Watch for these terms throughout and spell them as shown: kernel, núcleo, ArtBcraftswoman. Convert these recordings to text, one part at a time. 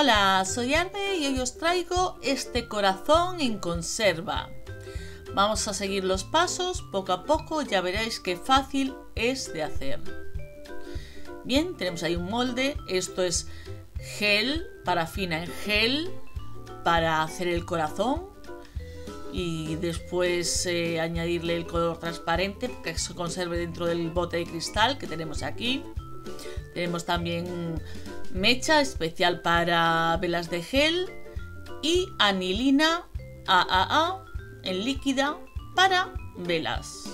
Hola, soy Arbe y hoy os traigo este corazón en conserva. Vamos a seguir los pasos poco a poco, ya veréis qué fácil es de hacer. Bien, tenemos ahí un molde, esto es gel, parafina en gel para hacer el corazón y después añadirle el color transparente para que se conserve dentro del bote de cristal que tenemos aquí. Tenemos también mecha especial para velas de gel y anilina AAA en líquida para velas.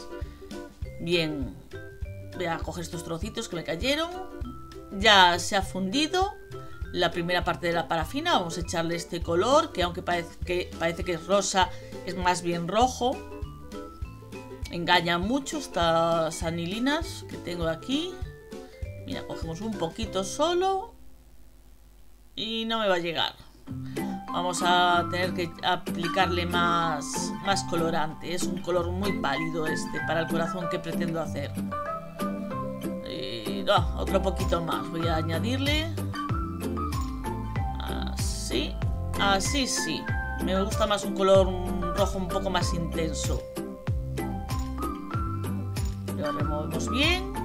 Bien, voy a coger estos trocitos que me cayeron. Ya se ha fundido la primera parte de la parafina. Vamos a echarle este color que, aunque parece que es rosa, es más bien rojo. Engañan mucho estas anilinas que tengo aquí. Mira, cogemos un poquito solo y no me va a llegar. Vamos a tener que aplicarle más colorante. Es un color muy pálido este para el corazón que pretendo hacer. Y, otro poquito más. Voy a añadirle. Así. Así sí. Me gusta más un color rojo un poco más intenso. Lo removemos bien.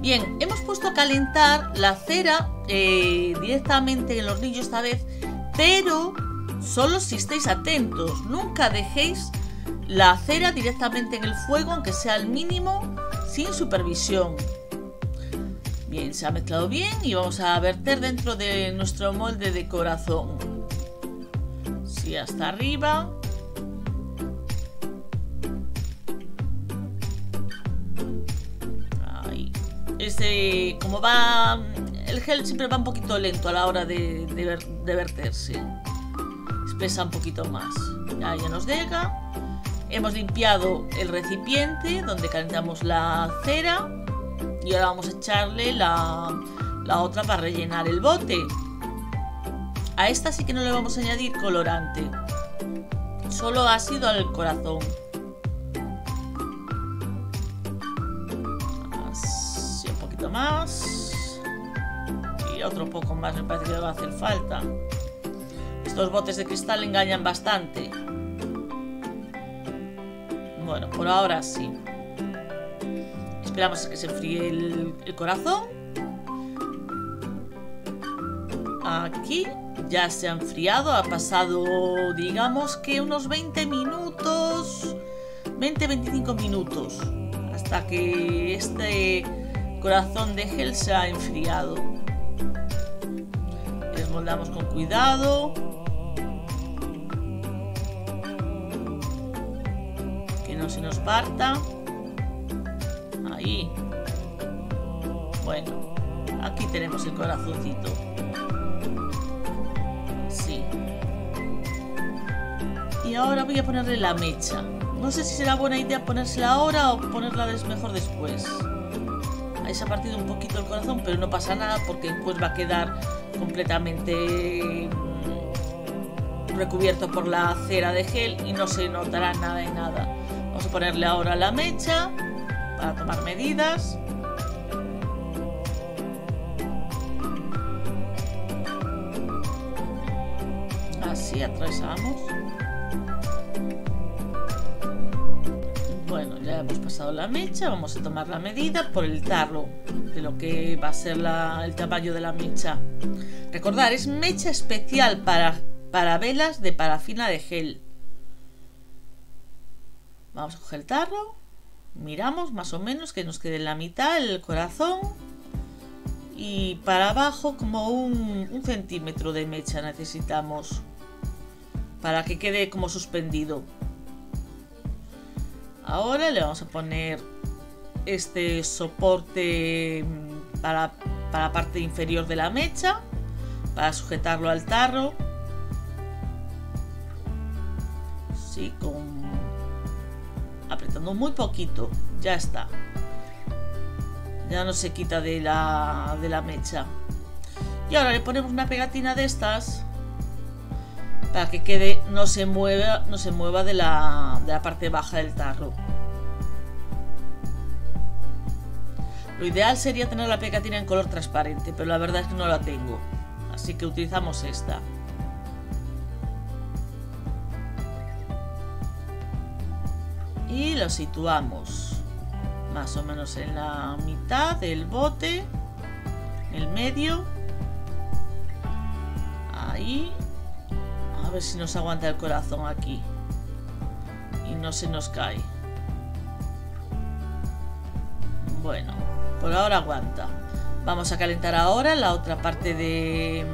Bien, hemos puesto a calentar la cera directamente en el hornillo esta vez, pero solo si estáis atentos. Nunca dejéis la cera directamente en el fuego, aunque sea al mínimo, sin supervisión. Bien, se ha mezclado bien y vamos a verter dentro de nuestro molde de corazón. Sí, hasta arriba. Como va el gel, siempre va un poquito lento a la hora de verterse, espesa un poquito más. Ya nos llega. Hemos limpiado el recipiente donde calentamos la cera y ahora vamos a echarle la otra para rellenar el bote. A esta sí que no le vamos a añadir colorante, solo ácido al corazón. Más y otro poco más, me parece que va a hacer falta. Estos botes de cristal engañan bastante. Bueno, por ahora sí. Esperamos a que se enfríe el corazón. Aquí ya se ha enfriado, ha pasado digamos que unos 20 minutos, 20-25 minutos, hasta que este corazón de gel se ha enfriado. Desmoldamos con cuidado, que no se nos parta. Ahí. Bueno, aquí tenemos el corazoncito. Sí. Y ahora voy a ponerle la mecha. No sé si será buena idea ponérsela ahora o ponerla mejor después. Se ha partido un poquito el corazón, pero no pasa nada porque después va a quedar completamente recubierto por la cera de gel y no se notará nada de nada. Vamos a ponerle ahora la mecha para tomar medidas. Así atravesamos. Bueno, ya hemos pasado la mecha, vamos a tomar la medida por el tarro de lo que va a ser el tamaño de la mecha. Recordad, es mecha especial para velas de parafina de gel. Vamos a coger el tarro, miramos más o menos que nos quede en la mitad el corazón y para abajo como un centímetro de mecha necesitamos para que quede como suspendido. Ahora le vamos a poner este soporte para la parte inferior de la mecha, para sujetarlo al tarro. Sí, apretando muy poquito, ya está. Ya no se quita de la mecha. Y ahora le ponemos una pegatina de estas para que quede, no se mueva de la parte baja del tarro. Lo ideal sería tener la pegatina en color transparente, pero la verdad es que no la tengo, así que utilizamos esta. Y lo situamos más o menos en la mitad del bote, en el medio. Ahí. A ver si nos aguanta el corazón aquí y no se nos cae. Bueno, por ahora aguanta. Vamos a calentar ahora la otra parte de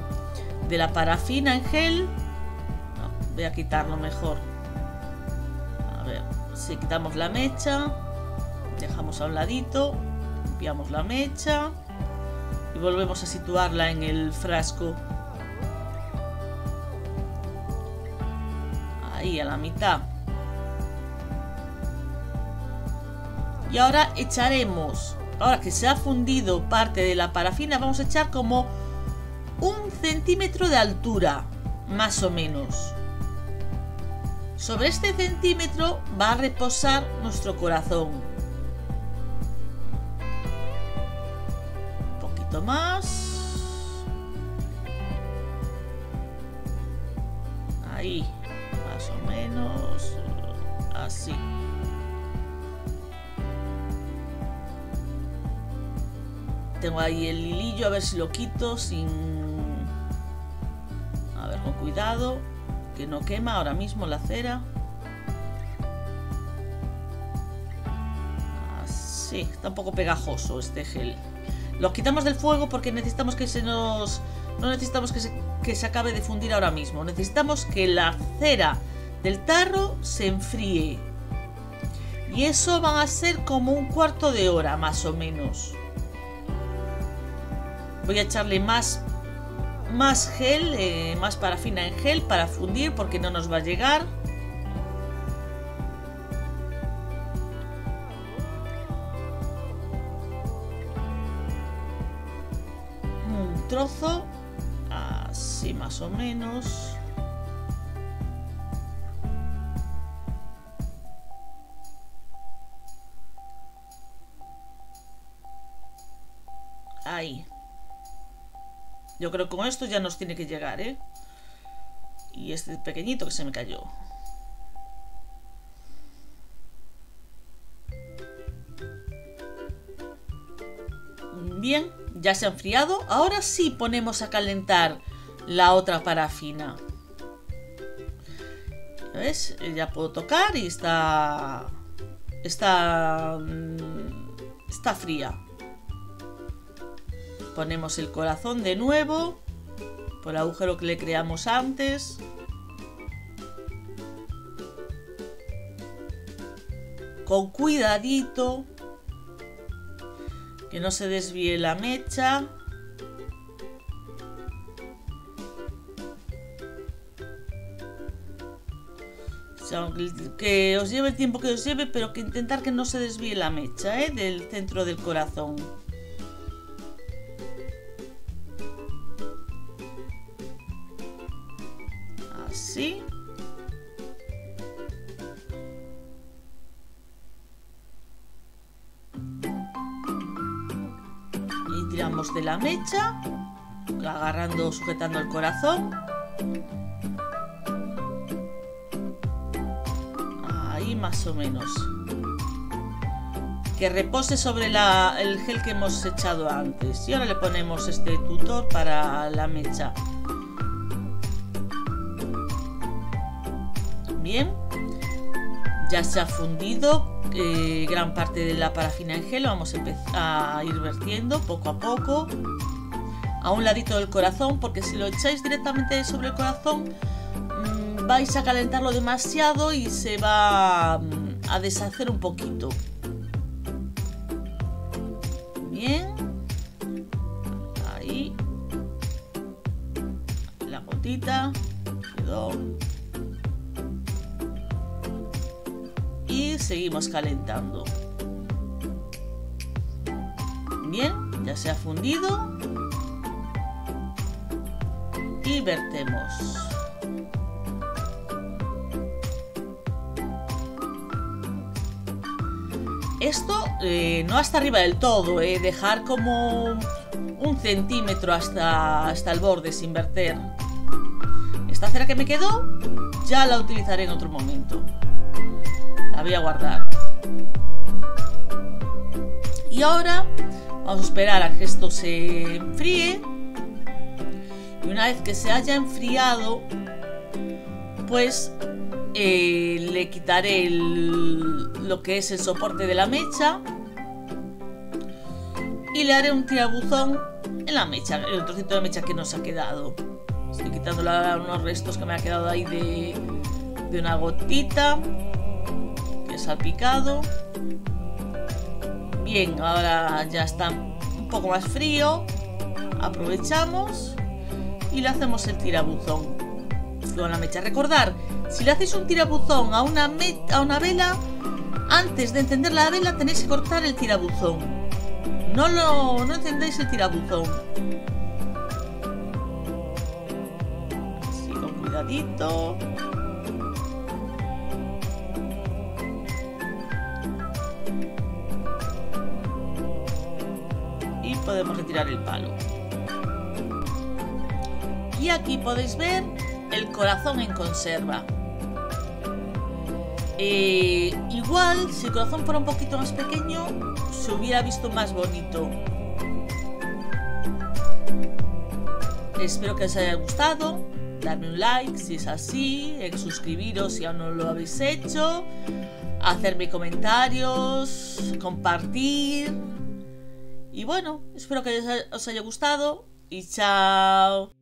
la parafina en gel. No, voy a quitarlo mejor. A ver, si quitamos la mecha, dejamos a un ladito, limpiamos la mecha y volvemos a situarla en el frasco. Ahí, a la mitad. Y ahora echaremos, ahora que se ha fundido parte de la parafina, vamos a echar como 1 centímetro de altura, más o menos. Sobre este centímetro va a reposar nuestro corazón. Un poquito más. Ahí, más o menos, así. Tengo ahí el hilillo, a ver si lo quito sin... A ver, con cuidado, que no quema ahora mismo la cera. Así, está un poco pegajoso este gel. Lo quitamos del fuego porque necesitamos que se nos... No necesitamos que se acabe de fundir ahora mismo. Necesitamos que la cera del tarro se enfríe. Y eso van a ser como 1/4 de hora, más o menos. Voy a echarle más gel, más parafina en gel para fundir porque no nos va a llegar. Un trozo, así más o menos. Ahí. Yo creo que con esto ya nos tiene que llegar, ¿eh? Y este pequeñito que se me cayó. Bien, ya se ha enfriado. Ahora sí ponemos a calentar la otra parafina. ¿Ves? Ya puedo tocar y está fría. Ponemos el corazón de nuevo por el agujero que le creamos antes. Con cuidadito, que no se desvíe la mecha. O sea, que os lleve el tiempo que os lleve, pero que intentar que no se desvíe la mecha, ¿eh? Del centro del corazón. Así. Y tiramos de la mecha, agarrando, sujetando el corazón. Ahí más o menos. Que repose sobre el gel que hemos echado antes. Y ahora le ponemos este tutor para la mecha. Bien, ya se ha fundido gran parte de la parafina en gel. Vamos a empezar a ir vertiendo poco a poco a un ladito del corazón, porque si lo echáis directamente sobre el corazón vais a calentarlo demasiado y se va a deshacer un poquito. Bien, ahí la gotita quedó. Y seguimos calentando. Bien, ya se ha fundido. Y vertemos. Esto no hasta arriba del todo, dejar como un centímetro hasta el borde sin verter. Esta cera que me quedó ya la utilizaré en otro momento. La voy a guardar. Y ahora vamos a esperar a que esto se enfríe. Y una vez que se haya enfriado, pues le quitaré lo que es el soporte de la mecha y le haré un tirabuzón en la mecha, en el trocito de mecha que nos ha quedado. Estoy quitando unos restos que me ha quedado ahí de una gotita que se ha picado. Bien, ahora ya está un poco más frío, aprovechamos y le hacemos el tirabuzón con la mecha. Recordar, si le hacéis un tirabuzón a una vela, antes de encender la vela tenéis que cortar el tirabuzón. No encendéis el tirabuzón. Así, con cuidadito. Podemos retirar el palo y aquí podéis ver el corazón en conserva. Igual si el corazón fuera un poquito más pequeño se hubiera visto más bonito. Espero que os haya gustado. Darme un like si es así, suscribiros si aún no lo habéis hecho, hacerme comentarios, compartir. Y bueno, espero que os haya gustado y chao.